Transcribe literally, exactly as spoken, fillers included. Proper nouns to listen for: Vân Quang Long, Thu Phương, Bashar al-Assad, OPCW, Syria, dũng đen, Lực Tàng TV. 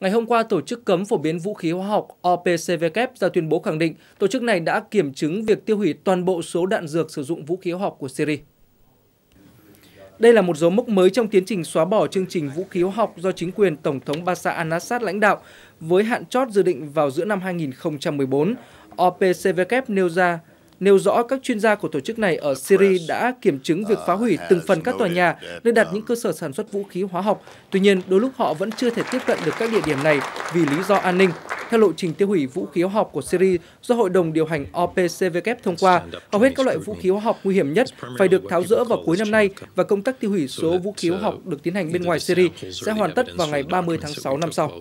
Ngày hôm qua, Tổ chức Cấm Phổ biến Vũ khí Hóa học O P C W ra tuyên bố khẳng định tổ chức này đã kiểm chứng việc tiêu hủy toàn bộ số đạn dược sử dụng vũ khí hóa học của Syria. Đây là một dấu mốc mới trong tiến trình xóa bỏ chương trình vũ khí hóa học do chính quyền Tổng thống Bashar al-Assad lãnh đạo, với hạn chót dự định vào giữa năm hai nghìn không trăm mười bốn. O P C W nêu ra nêu rõ các chuyên gia của tổ chức này ở Syria đã kiểm chứng việc phá hủy từng phần các tòa nhà nơi đặt những cơ sở sản xuất vũ khí hóa học. Tuy nhiên, đôi lúc họ vẫn chưa thể tiếp cận được các địa điểm này vì lý do an ninh. Theo lộ trình tiêu hủy vũ khí hóa học của Syria do Hội đồng điều hành O P C W thông qua, hầu hết các loại vũ khí hóa học nguy hiểm nhất phải được tháo dỡ vào cuối năm nay và công tác tiêu hủy số vũ khí hóa học được tiến hành bên ngoài Syria sẽ hoàn tất vào ngày ba mươi tháng sáu năm sau.